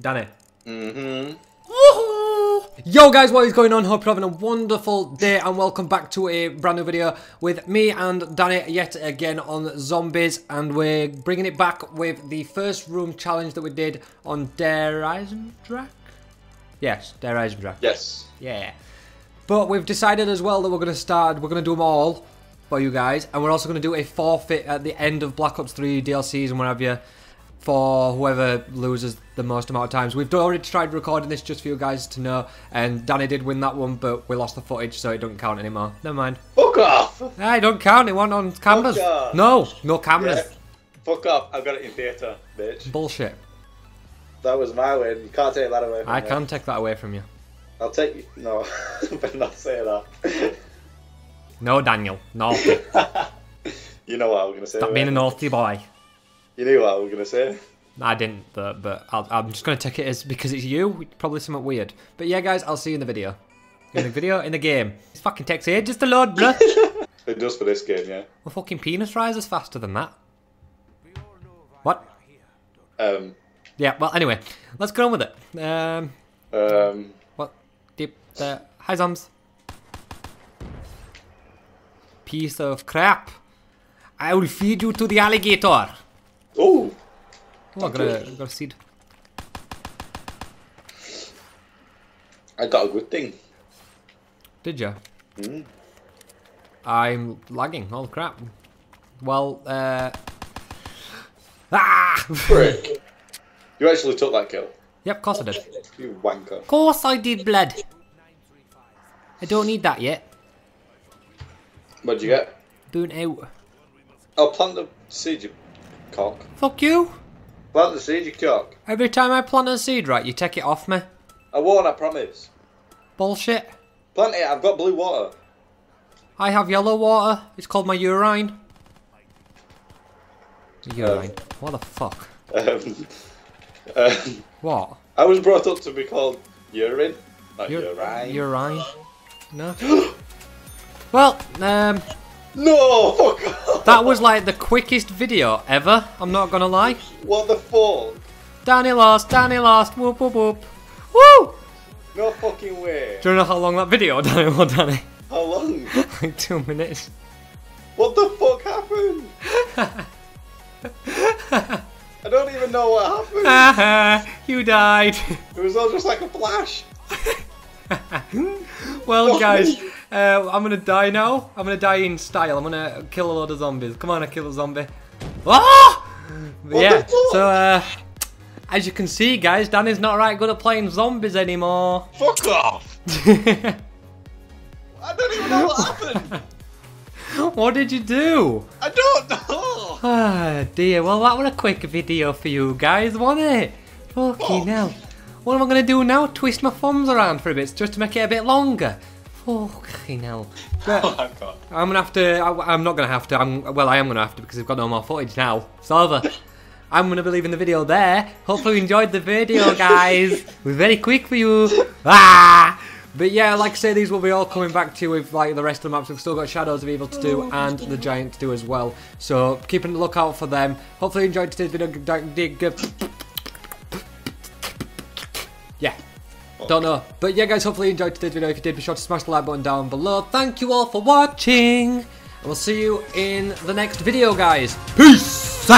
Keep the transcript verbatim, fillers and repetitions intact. Done it. Mm-hmm. Yo guys, what is going on? Hope you're having a wonderful day and welcome back to a brand new video with me and Danny yet again on zombies, and we're bringing it back with the first room challenge that we did on Der Eisendrache? Yes, Der Eisendrache. Yes. Yeah. But we've decided as well that we're going to start, we're going to do them all for you guys, and we're also going to do a forfeit at the end of Black Ops three D L Cs and what have you, for whoever loses the most amount of times. We've already tried recording this just for you guys to know, and Danny did win that one, but we lost the footage, so it doesn't count anymore. Never mind. Fuck off! Nah, it don't count, it wasn't on cameras. Fuck off. No, no cameras. Yeah. Fuck off, I've got it in theatre, bitch. Bullshit. That was my win, you can't take that away from me. I can you. take that away from you. I'll take you, no, better not say that. No, Daniel, naughty. You know what I was going to say. Stop being a naughty boy. You knew what I was going to say. I didn't, but, but I'll, I'm just going to take it as because it's you. Probably something weird. But yeah, guys, I'll see you in the video. In the video, in the game. It fucking takes ages to load, bruh. It does for this game, yeah. My fucking penis rises faster than that. What? Um. Yeah, well, anyway, let's get on with it. Um. Um. What? Deep. Uh, hi, Zoms. Piece of crap. I will feed you to the alligator. Ooh. Oh, I got a, got a seed. I got a good thing. Did you? Mm. I'm lagging. Oh crap. Well, uh. Ah! Frick. You actually took that kill. Yep, of course I did. You wanker. Of course I did, bled. I don't need that yet. What'd you get? Boon out. I'll plant the seed, you cock. Fuck you! Plant the seed, you cock. Every time I plant a seed, right, you take it off me. I won't, I promise. Bullshit. Plant it, I've got blue water. I have yellow water. It's called my urine. Urine. Um, what the fuck? Um, um, what? I was brought up to be called urine. Not U urine. Urine. No. Well, um... No! Fuck! That was like the quickest video ever, I'm not gonna lie. What the fuck? Danny lost, Danny lost, whoop whoop whoop. Woo! No fucking way. Do you know how long that video, Danny, or Danny? How long? Like two minutes. What the fuck happened? I don't even know what happened. Haha, you died. It was all just like a flash. Well, fuck guys. Me. Uh, I'm gonna die now. I'm gonna die in style. I'm gonna kill a lot of zombies. Come on, I kill a zombie. Ah! Yeah. So, uh, as you can see, guys, Danny's not right good at playing zombies anymore. Fuck off! I don't even know what happened. What did you do? I don't know. Ah, dear. Well, that was a quick video for you guys, wasn't it? Fucking hell. What am I gonna do now? Twist my thumbs around for a bit, just to make it a bit longer. Fucking hell. But oh, God. I'm gonna have to. I, I'm not gonna have to. I'm, well, I am gonna have to because we've got no more footage now. It's over. I'm gonna be leaving the video there. Hopefully, you enjoyed the video, guys. It was very quick for you. Ah! But yeah, like I say, these will be all coming back to you with like the rest of the maps. We've still got Shadows of Evil to do and The Giant to do as well. So keep a lookout for them. Hopefully, you enjoyed today's video. Yeah. Don't know. But yeah, guys, hopefully you enjoyed today's video. If you did, be sure to smash the like button down below. Thank you all for watching. And we'll see you in the next video, guys. Peace!